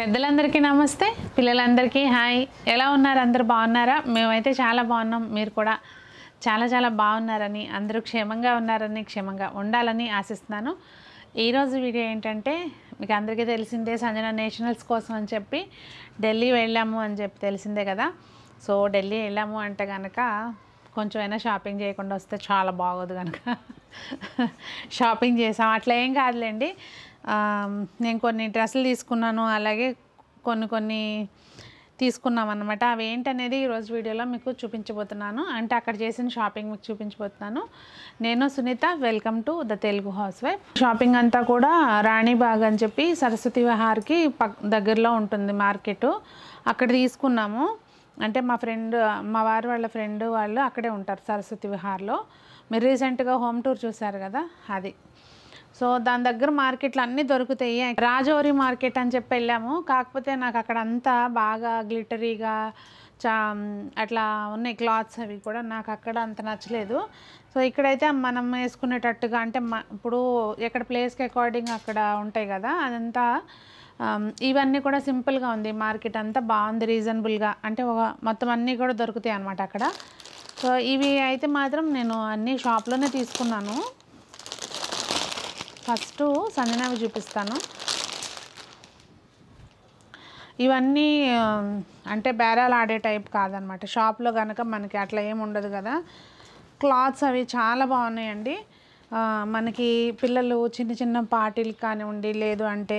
పెద్దలందరికీ నమస్తే పిల్లలందరికీ హాయ్ ఎలా ఉన్నారు అందరూ బాగున్నారా మేమైతే చాలా బాగున్నాం మీరు కూడా చాలా చాలా బాగున్నారని అందరూ క్షేమంగా ఉన్నారని క్షేమంగా ఉండాలని ఆశిస్తున్నాను ఈ రోజు వీడియో ఏంటంటే మీకు అందరికీ తెలిసిందే సంజన నేషనల్స్ కోసం అని చెప్పి ఢిల్లీ వెళ్ళాము అని చెప్పి తెలిసిందే కదా సో ఢిల్లీ వెళ్ళాము అంటే గనక కొంచెమైనా షాపింగ్ చేయకుండా వస్తే చాలా బాగుంది గనక షాపింగ్ చేసాం అట్లా ఏం కాదులేండి నేను కొన్ని డ్రెస్సులు తీసుకున్నాను అలాగే కొన్ని తీసుకున్నాం అన్నమాట అవి ఏంటనేది ఈ రోజు వీడియోలో మీకు చూపించబోతున్నాను అంటే అక్కడ చేసిన షాపింగ్ మీకు చూపించబోతున్నాను నేను Sunitha welcome to the Telugu house wife shopping అంతా కూడా రాణి బాగ్ అని చెప్పి సరస్వతివిహార్కి దగ్గరలో ఉంటుంది మార్కెట్ అక్కడ తీసుకున్నాము అంటే మా వారు వాళ్ళ ఫ్రెండ్ వాళ్ళు అక్కడే ఉంటారు సరస్వతివిహార్లో మీరు రీసెంట్గా హోమ్ టూర్ చూశారు కదా అది సో దాని దగ్గర మార్కెట్లు అన్నీ దొరుకుతాయి రాజోరి మార్కెట్ అని చెప్పి వెళ్ళాము కాకపోతే నాకు అక్కడ అంతా బాగా గ్లిటరీగా అట్లా ఉన్నాయి క్లాత్స్ అవి కూడా నాకు అక్కడ అంత నచ్చలేదు సో ఇక్కడైతే మనం వేసుకునేటట్టుగా అంటే ఇప్పుడు ఎక్కడ ప్లేస్కి అకార్డింగ్ అక్కడ ఉంటాయి కదా అదంతా ఇవన్నీ కూడా సింపుల్గా ఉంది మార్కెట్ అంతా బాగుంది రీజనబుల్గా అంటే మొత్తం అన్నీ కూడా దొరుకుతాయి అన్నమాట అక్కడ సో ఇవి అయితే మాత్రం నేను అన్నీ షాప్లోనే తీసుకున్నాను ఫస్ట్ సంజనావి చూపిస్తాను ఇవన్నీ అంటే బేరాలు ఆడే టైప్ కాదనమాట షాప్లో కనుక మనకి అట్లా ఏమి ఉండదు కదా క్లాత్స్ అవి చాలా బాగున్నాయండి మనకి పిల్లలు చిన్న చిన్న పార్టీలు కానివ్వండి లేదు అంటే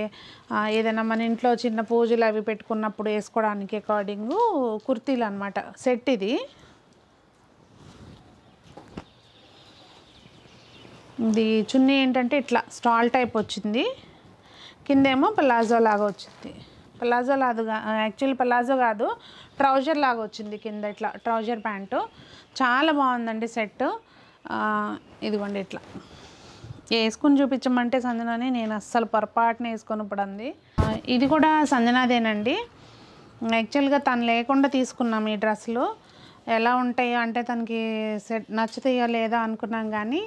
ఏదైనా మన ఇంట్లో చిన్న పూజలు అవి పెట్టుకున్నప్పుడు వేసుకోవడానికి అకార్డింగు కుర్తీలు అనమాట సెట్ ఇది ఇది చున్నీ ఏంటంటే ఇట్లా స్టాల్ టైప్ వచ్చింది కిందేమో ప్లాజో లాగా వచ్చింది ప్లాజో లాగా యాక్చువల్ ప్లాజో కాదు ట్రౌజర్ లాగా వచ్చింది కింద ఇట్లా ట్రౌజర్ ప్యాంటు చాలా బాగుందండి సెట్ ఇదిగోండి ఇట్లా వేసుకుని చూపించమంటే సంజనాని నేను అస్సలు పొరపాటున వేసుకొని పడింది ఇది కూడా సంజనాదేనండి యాక్చువల్గా తను లేకుండా తీసుకున్నాం ఈ డ్రెస్సులు ఎలా ఉంటాయో అంటే తనకి సెట్ నచ్చుతాయో లేదో అనుకున్నాం కానీ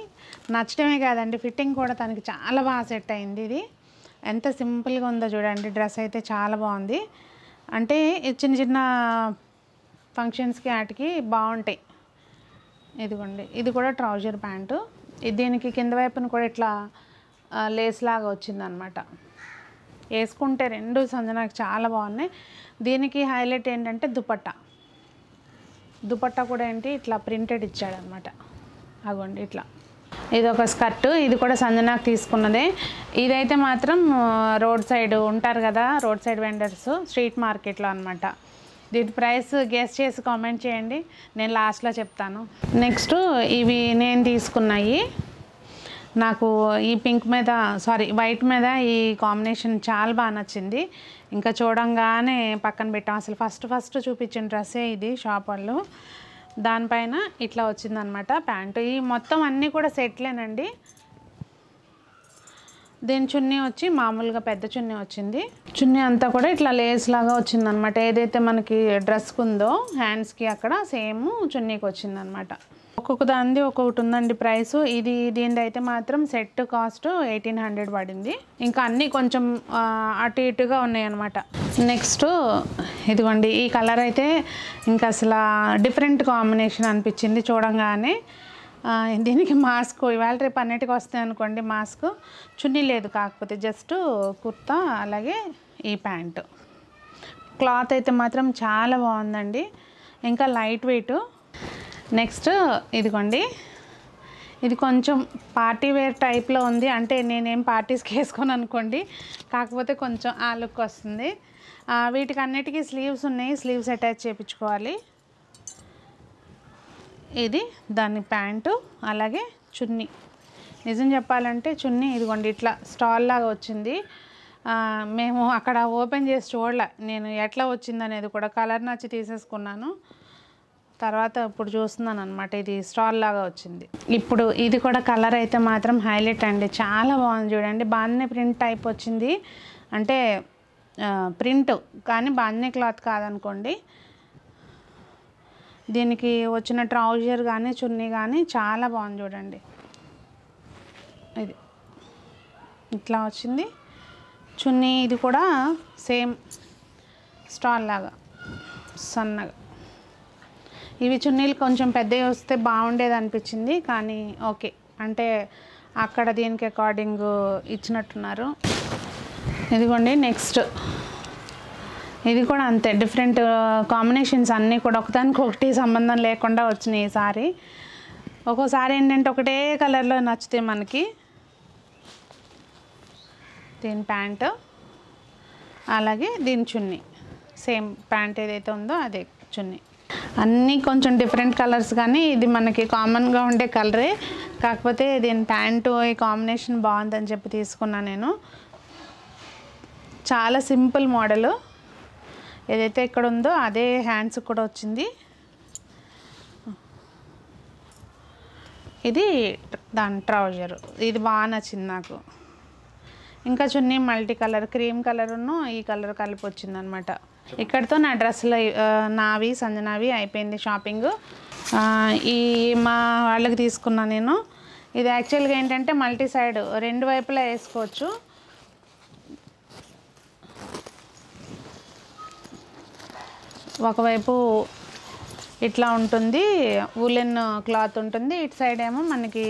నచ్చడమే కాదండి ఫిట్టింగ్ కూడా తనకి చాలా బాగా సెట్ అయింది ఇది ఎంత సింపుల్గా ఉందో చూడండి డ్రెస్ అయితే చాలా బాగుంది అంటే చిన్న చిన్న ఫంక్షన్స్కి వాటికి బాగుంటాయి ఇదిగోండి ఇది కూడా ట్రౌజర్ ప్యాంటు దీనికి కింద వైపున కూడా ఇట్లా లేస్ లాగా వచ్చిందనమాట వేసుకుంటే రెండు సంజనాకి చాలా బాగున్నాయి దీనికి హైలైట్ ఏంటంటే దుపట్టా దుపట్టా కూడా ఏంటి ఇట్లా ప్రింటెడ్ ఇచ్చాడనమాట అగోండి ఇట్లా ఇది ఒక స్కర్ట్ ఇది కూడా సంజనాకి తీసుకున్నదే ఇదైతే మాత్రం రోడ్ సైడ్ ఉంటారు కదా రోడ్ సైడ్ వెండర్స్ స్ట్రీట్ మార్కెట్లో అనమాట దీని ప్రైస్ గెస్ చేసి కామెంట్ చేయండి నేను లాస్ట్లో చెప్తాను నెక్స్ట్ ఇవి నేను తీసుకున్నాయి నాకు ఈ పింక్ మీద సారీ వైట్ మీద ఈ కాంబినేషన్ చాలా బాగా నచ్చింది ఇంకా చూడంగానే పక్కన పెట్టాం అసలు ఫస్ట్ చూపించిన డ్రెస్సే ఇది షాప్ వాళ్ళు దానిపైన ఇట్లా వచ్చిందనమాట ప్యాంటు ఈ మొత్తం అన్నీ కూడా సెట్లేనండి దీని చున్నీ వచ్చి మామూలుగా పెద్ద చున్నీ వచ్చింది చున్నీ అంతా కూడా ఇట్లా లేస్ లాగా వచ్చిందనమాట ఏదైతే మనకి డ్రెస్కు ఉందో హ్యాండ్స్కి అక్కడ సేమ్ చున్నీకి వచ్చిందనమాట ఒక్కొక్క దాంది ఒక్కొక్కటి ఉందండి ప్రైస్ ఇది దీనిది అయితే మాత్రం సెట్ కాస్ట్ 1800 పడింది ఇంకా అన్నీ కొంచెం అటు ఇటుగా ఉన్నాయన్నమాట నెక్స్ట్ ఇదిగోండి ఈ కలర్ అయితే ఇంకా అసలు డిఫరెంట్ కాంబినేషన్ అనిపించింది చూడంగానే దీనికి మాస్క్ ఇవాళ రేపు అన్నిటికి వస్తాయి అనుకోండి మాస్క్ చున్నీ లేదు కాకపోతే జస్ట్ కుర్తా అలాగే ఈ ప్యాంటు క్లాత్ అయితే మాత్రం చాలా బాగుందండి ఇంకా లైట్ వెయిట్ నెక్స్ట్ ఇదిగోండి ఇది కొంచెం పార్టీ వేర్ టైప్లో ఉంది అంటే నేనేం పార్టీస్కి వేసుకోను అనుకోండి కాకపోతే కొంచెం ఆ లుక్ వస్తుంది వీటికి అన్నిటికీ స్లీవ్స్ ఉన్నాయి స్లీవ్స్ అటాచ్ చేయించుకోవాలి ఇది దాని ప్యాంటు అలాగే చున్నీ నిజం చెప్పాలంటే చున్నీ ఇదిగోండి ఇట్లా స్టాల్ లాగా వచ్చింది మేము అక్కడ ఓపెన్ చేసి చూడలే నేను ఎట్లా వచ్చిందనేది కూడా కలర్ నచ్చి తీసేసుకున్నాను తర్వాత ఇప్పుడు చూస్తున్నాను అనమాట ఇది స్టాల్ లాగా వచ్చింది ఇప్పుడు ఇది కూడా కలర్ అయితే మాత్రం హైలైట్ అండి చాలా బాగుంది చూడండి బాగానే ప్రింట్ టైప్ వచ్చింది అంటే ప్రింట్ కానీ బాగానే క్లాత్ కాదనుకోండి దీనికి వచ్చిన ట్రౌజర్ కానీ చున్నీ కానీ చాలా బాగుంది చూడండి ఇది ఇట్లా వచ్చింది చున్నీ ఇది కూడా సేమ్ స్టాల్ లాగా సన్నగా ఇవి చున్నీలు కొంచెం పెద్దగా వస్తే బాగుండేది అనిపించింది కానీ ఓకే అంటే అక్కడ దీనికి అకార్డింగ్ ఇచ్చినట్టున్నారు. ఇదిగోండి నెక్స్ట్ ఇది కూడా అంతే డిఫరెంట్ కాంబినేషన్స్ అన్నీ కూడా ఒకదానికి ఒకటి సంబంధం లేకుండా వచ్చినాయి. ఈసారి ఒక్కోసారి ఏంటంటే ఒకటే కలర్లో నచ్చితే మనకి దీని ప్యాంటు అలాగే దీని చున్నీ సేమ్ ప్యాంట్ ఏదైతే ఉందో అదే చున్నీ అన్నీ కొంచెం డిఫరెంట్ కలర్స్ కానీ ఇది మనకి కామన్గా ఉండే కలరే కాకపోతే దీని ప్యాంటు ఈ కాంబినేషన్ బాగుందని చెప్పి తీసుకున్నాను. నేను చాలా సింపుల్ మోడలు ఏదైతే ఇక్కడ ఉందో అదే హ్యాండ్స్ కూడా వచ్చింది. ఇది దాని ట్రౌజరు ఇది బాగా నచ్చింది నాకు. ఇంకా చున్నీ మల్టీ కలర్ క్రీమ్ కలరును ఈ కలర్ కలిపి వచ్చిందనమాట. ఇక్కడితో నా డ్రెస్సులు నావి సంజనావి అయిపోయింది షాపింగ్. ఈ మా వాళ్ళకి తీసుకున్నా నేను. ఇది యాక్చువల్గా ఏంటంటే మల్టీ సైడ్ రెండు వైపులా వేసుకోవచ్చు. ఒకవైపు ఇట్లా ఉంటుంది ఊలెన్ క్లాత్ ఉంటుంది ఇటు సైడ్ ఏమో మనకి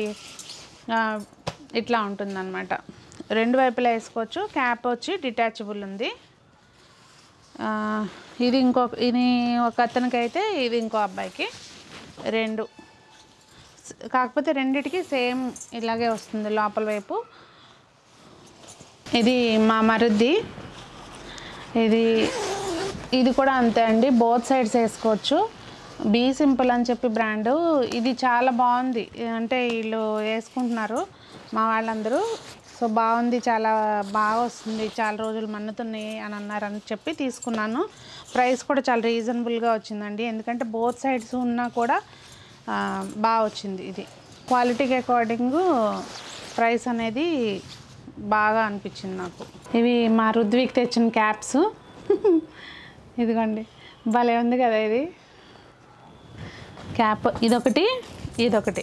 ఇట్లా ఉంటుంది అనమాట. రెండు వైపులా వేసుకోవచ్చు. క్యాప్ వచ్చి డిటాచబుల్ ఉంది. ఇది ఒక అతనికైతే ఇది ఇంకో అబ్బాయికి రెండు కాకపోతే రెండిటికి సేమ్ ఇలాగే వస్తుంది లోపల వైపు. ఇది మా మరిది ఇది ఇది కూడా అంతే అండి బోత్ సైడ్స్ వేసుకోవచ్చు. బీ సింపుల్ అని చెప్పి బ్రాండు ఇది చాలా బాగుంది అంటే వీళ్ళు వేసుకుంటున్నారు మా వాళ్ళందరూ సో బాగుంది చాలా బాగా వస్తుంది చాలా రోజులు మన్నుతున్నాయి అని అన్నారని చెప్పి తీసుకున్నాను. ప్రైస్ కూడా చాలా రీజనబుల్గా వచ్చిందండి ఎందుకంటే బోత్ సైడ్స్ ఉన్నా కూడా బాగా వచ్చింది. ఇది క్వాలిటీకి అకార్డింగ్ ప్రైస్ అనేది బాగా అనిపించింది నాకు. ఇవి మా రుద్విక్ తెచ్చిన క్యాప్స్ ఇదిగోండి భలే ఉంది కదా ఇది క్యాప్ ఇదొకటి ఇదొకటి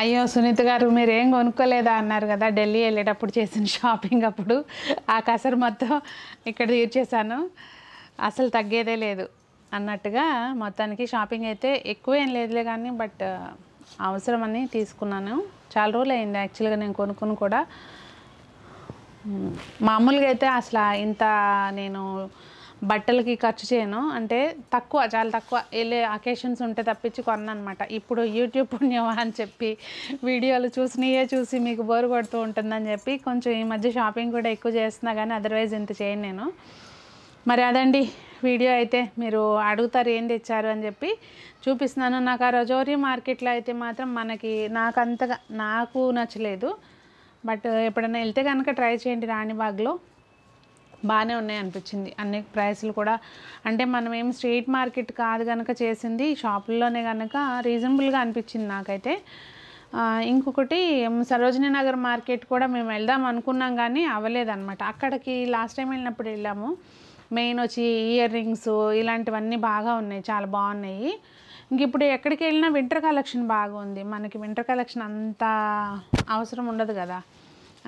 అయ్యో సునీత గారు మీరేం కొనుక్కోలేదా అన్నారు కదా ఢిల్లీ వెళ్ళేటప్పుడు చేసిన షాపింగ్ అప్పుడు ఆ కసరు మొత్తం ఇక్కడ తీర్చేశాను అసలు తగ్గేదే లేదు అన్నట్టుగా. మొత్తానికి షాపింగ్ అయితే ఎక్కువ ఏం లేదులే కానీ బట్ అవసరమని తీసుకున్నాను. చాలా రోజులు అయింది యాక్చువల్గా నేను కొనుక్కుని కూడా. మామూలుగా అయితే అసలు ఇంత నేను బట్టలకి ఖర్చు చేయను అంటే తక్కువ చాలా తక్కువ వెళ్ళే అకేషన్స్ ఉంటే తప్పించి కొన్నాను అనమాట. ఇప్పుడు యూట్యూబ్ పుణ్యమా అని చెప్పి వీడియోలు చూసినయే చూసి మీకు బోరు కొడుతూ ఉంటుందని చెప్పి కొంచెం ఈ మధ్య షాపింగ్ కూడా ఎక్కువ చేస్తున్నా కానీ అదర్వైజ్ ఇంత చేయను నేను. మరి అదండి వీడియో అయితే మీరు అడుగుతారు ఏం తెచ్చారు అని చెప్పి చూపిస్తున్నాను. నాకు ఆ రజోరీ మార్కెట్లో అయితే మాత్రం మనకి నాకు నచ్చలేదు బట్ ఎప్పుడైనా వెళ్తే కనుక ట్రై చేయండి. రాణిబాగ్లో బాగానే ఉన్నాయి అనిపించింది అన్ని ప్రైస్లు కూడా అంటే మనం ఏం స్ట్రీట్ మార్కెట్ కాదు కనుక చేసింది షాపుల్లోనే కనుక రీజనబుల్గా అనిపించింది నాకైతే. ఇంకొకటి సరోజినీ నగర్ మార్కెట్ కూడా మేము వెళ్దాం అనుకున్నాం కానీ అవ్వలేదన్నమాట. అక్కడికి లాస్ట్ టైం వెళ్ళినప్పుడు వెళ్ళాము. మెయిన్ వచ్చి ఇయర్ రింగ్స్ ఇలాంటివన్నీ బాగా ఉన్నాయి చాలా బాగున్నాయి. ఇంక ఇప్పుడు ఎక్కడికి వెళ్ళినా వింటర్ కలెక్షన్ బాగుంది మనకి వింటర్ కలెక్షన్ అంత అవసరం ఉండదు కదా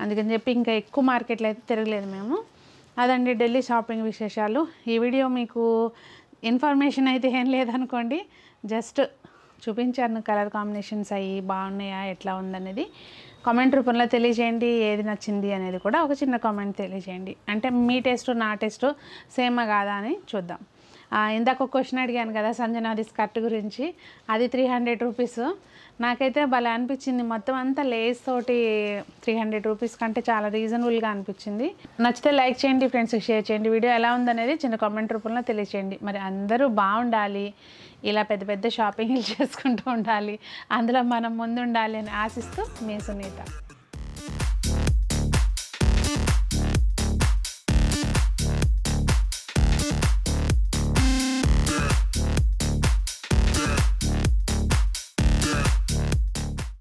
అందుకని చెప్పి ఇంకా ఎక్కువ మార్కెట్లు అయితే తిరగలేదు మేము. అదండి ఢిల్లీ షాపింగ్ విశేషాలు. ఈ వీడియో మీకు ఇన్ఫర్మేషన్ అయితే ఏం లేదనుకోండి జస్ట్ చూపించాను కలర్ కాంబినేషన్స్ అవి బాగున్నాయా ఎట్లా ఉందనేది. కామెంట్ రూపంలో తెలియజేయండి ఏది నచ్చింది అనేది కూడా ఒక చిన్న కామెంట్ తెలియజేయండి అంటే మీ టేస్ట్ నా టేస్ట్ సేమా కాదా అని చూద్దాం. ఇందాక క్వశ్చన్ అడిగాను కదా సంజనాది స్కర్ట్ గురించి అది 300 రూపీస్ నాకైతే భలే అనిపించింది. మొత్తం అంతా లేస్ తోటి 300 రూపీస్ కంటే చాలా రీజనబుల్గా అనిపించింది. నచ్చితే లైక్ చేయండి ఫ్రెండ్స్కి షేర్ చేయండి. వీడియో ఎలా ఉందనేది చిన్న కామెంట్ రూపంలో తెలియజేయండి. మరి అందరూ బాగుండాలి ఇలా పెద్ద పెద్ద షాపింగ్లు చేసుకుంటూ ఉండాలి అందులో మనం ముందుండాలి అని ఆశిస్తూ మీ సునీత.